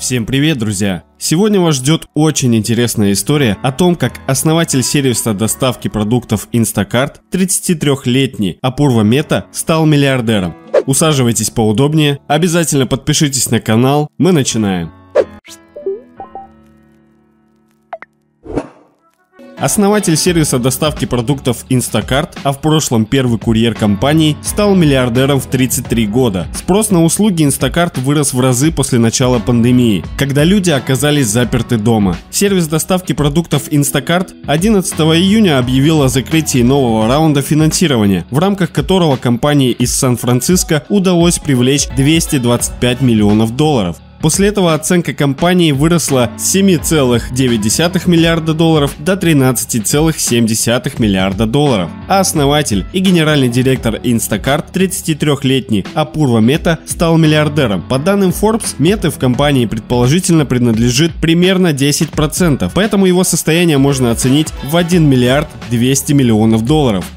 Всем привет, друзья! Сегодня вас ждет очень интересная история о том, как основатель сервиса доставки продуктов Instacart, 33-летний Апурва Мета, стал миллиардером. Усаживайтесь поудобнее, обязательно подпишитесь на канал, мы начинаем. Основатель сервиса доставки продуктов Instacart, а в прошлом первый курьер компании, стал миллиардером в 33 года. Спрос на услуги Instacart вырос в разы после начала пандемии, когда люди оказались заперты дома. Сервис доставки продуктов Instacart 11 июня объявил о закрытии нового раунда финансирования, в рамках которого компании из Сан-Франциско удалось привлечь $225 миллионов. После этого оценка компании выросла с 7,9 миллиарда долларов до 13,7 миллиарда долларов. А основатель и генеральный директор Instacart, 33-летний Апурва Мета, стал миллиардером. По данным Forbes, Меты в компании предположительно принадлежит примерно 10%, поэтому его состояние можно оценить в $1 200 миллионов.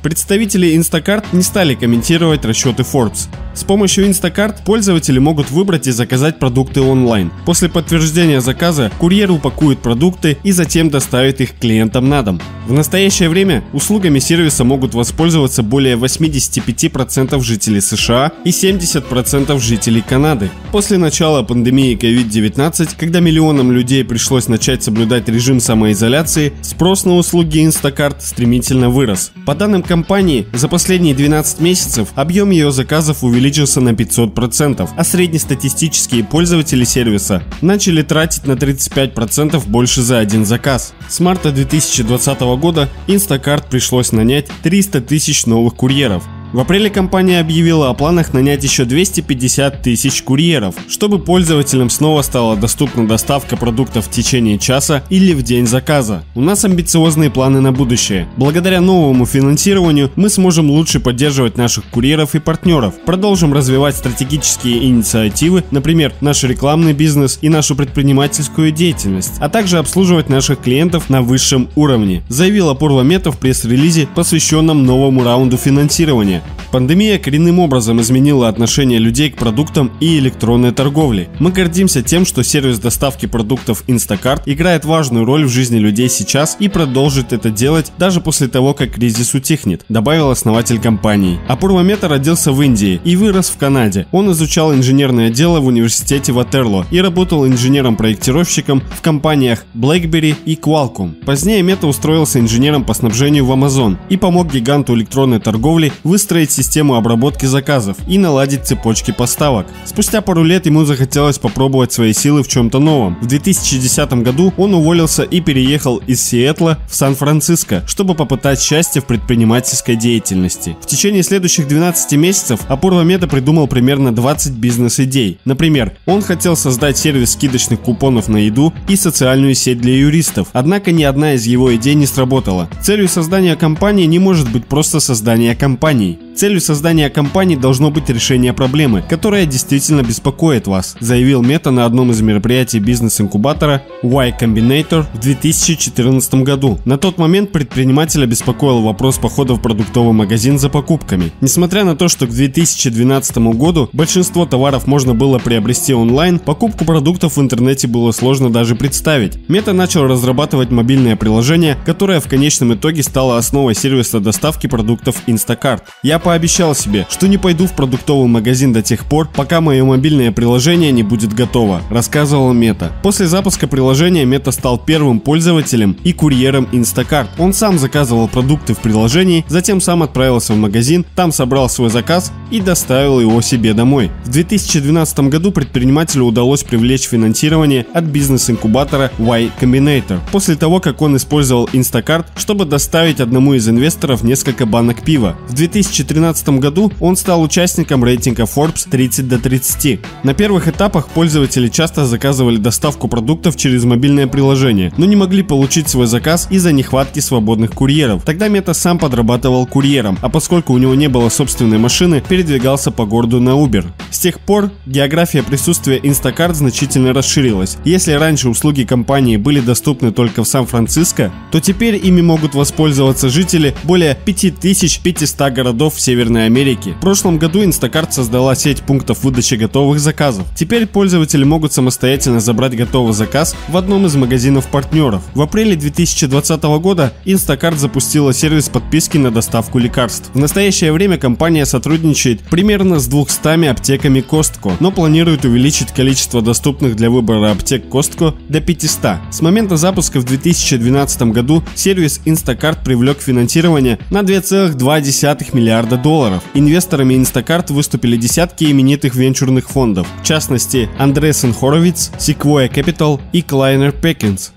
Представители Instacart не стали комментировать расчеты Forbes. С помощью Instacart пользователи могут выбрать и заказать продукты онлайн. После подтверждения заказа курьер упакует продукты и затем доставит их клиентам на дом. В настоящее время услугами сервиса могут воспользоваться более 85% жителей США и 70% жителей Канады. После начала пандемии COVID-19, когда миллионам людей пришлось начать соблюдать режим самоизоляции, спрос на услуги Instacart стремительно вырос. По данным компании, за последние 12 месяцев объем ее заказов увеличился на 500%, а среднестатистические пользователи сервиса начали тратить на 35% больше за один заказ. С марта 2020 года Instacart пришлось нанять 300 тысяч новых курьеров. В апреле компания объявила о планах нанять еще 250 тысяч курьеров, чтобы пользователям снова стала доступна доставка продуктов в течение часа или в день заказа. У нас амбициозные планы на будущее. Благодаря новому финансированию мы сможем лучше поддерживать наших курьеров и партнеров, продолжим развивать стратегические инициативы, например, наш рекламный бизнес и нашу предпринимательскую деятельность, а также обслуживать наших клиентов на высшем уровне, заявил Апурва Мета в пресс-релизе, посвященном новому раунду финансирования. Пандемия коренным образом изменила отношение людей к продуктам и электронной торговле. Мы гордимся тем, что сервис доставки продуктов Instacart играет важную роль в жизни людей сейчас и продолжит это делать даже после того, как кризис утихнет, добавил основатель компании. Апурва Мета родился в Индии и вырос в Канаде. Он изучал инженерное дело в университете Ватерло и работал инженером-проектировщиком в компаниях BlackBerry и Qualcomm. Позднее Мета устроился инженером по снабжению в Amazon и помог гиганту электронной торговли выстроить систему обработки заказов и наладить цепочки поставок. Спустя пару лет ему захотелось попробовать свои силы в чем-то новом. В 2010 году он уволился и переехал из Сиэтла в Сан-Франциско, чтобы попытать счастье в предпринимательской деятельности. В течение следующих 12 месяцев Апурва Мета придумал примерно 20 бизнес-идей. Например, он хотел создать сервис скидочных купонов на еду и социальную сеть для юристов, однако ни одна из его идей не сработала. Целью создания компании не может быть просто создание компании. Целью создания компании должно быть решение проблемы, которая действительно беспокоит вас, заявил Мета на одном из мероприятий бизнес-инкубатора Y Combinator в 2014 году. На тот момент предпринимателя беспокоил вопрос похода в продуктовый магазин за покупками. Несмотря на то, что к 2012 году большинство товаров можно было приобрести онлайн, покупку продуктов в интернете было сложно даже представить. Мета начал разрабатывать мобильное приложение, которое в конечном итоге стало основой сервиса доставки продуктов Instacart. Я пообещал себе, что не пойду в продуктовый магазин до тех пор, пока мое мобильное приложение не будет готово, рассказывал Мета. После запуска приложения Мета стал первым пользователем и курьером Instacart. Он сам заказывал продукты в приложении, затем сам отправился в магазин, там собрал свой заказ и доставил его себе домой. В 2012 году предпринимателю удалось привлечь финансирование от бизнес-инкубатора Y Combinator, после того, как он использовал Instacart, чтобы доставить одному из инвесторов несколько банок пива. В 2013 году он стал участником рейтинга Forbes 30 до 30. На первых этапах пользователи часто заказывали доставку продуктов через мобильное приложение, но не могли получить свой заказ из-за нехватки свободных курьеров. Тогда Мета сам подрабатывал курьером, а поскольку у него не было собственной машины, передвигался по городу на Uber. С тех пор география присутствия Instacart значительно расширилась. Если раньше услуги компании были доступны только в Сан-Франциско, то теперь ими могут воспользоваться жители более 5500 городов Северной Америки. В прошлом году Instacart создала сеть пунктов выдачи готовых заказов. Теперь пользователи могут самостоятельно забрать готовый заказ в одном из магазинов партнеров. В апреле 2020 года Instacart запустила сервис подписки на доставку лекарств. В настоящее время компания сотрудничает примерно с 200 аптеками Costco, но планирует увеличить количество доступных для выбора аптек Costco до 500. С момента запуска в 2012 году сервис Instacart привлек финансирование на 2,2 миллиарда долларов. Инвесторами Instacart выступили десятки именитых венчурных фондов, в частности Andreessen Horowitz, Sequoia Capital и Kleiner Peckens.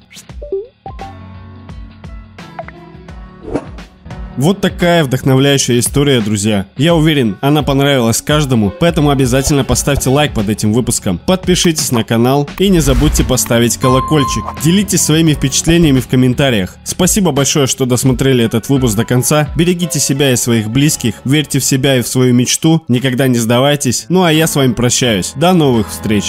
Вот такая вдохновляющая история, друзья. Я уверен, она понравилась каждому, поэтому обязательно поставьте лайк под этим выпуском, подпишитесь на канал и не забудьте поставить колокольчик. Делитесь своими впечатлениями в комментариях. Спасибо большое, что досмотрели этот выпуск до конца. Берегите себя и своих близких, верьте в себя и в свою мечту, никогда не сдавайтесь. Ну а я с вами прощаюсь. До новых встреч!